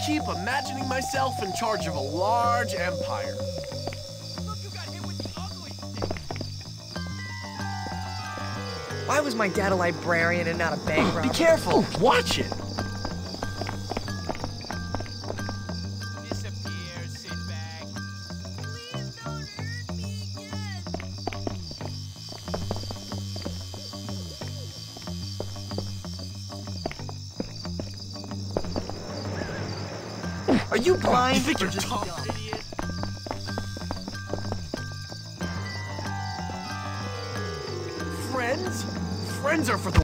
keep imagining myself in charge of a large empire. Look who got hit with the ugly stick. Why was my dad a librarian and not a bank robber? Be careful! Watch it! Are you blind? You think you're just dumb? Idiot? Friends? Friends are for the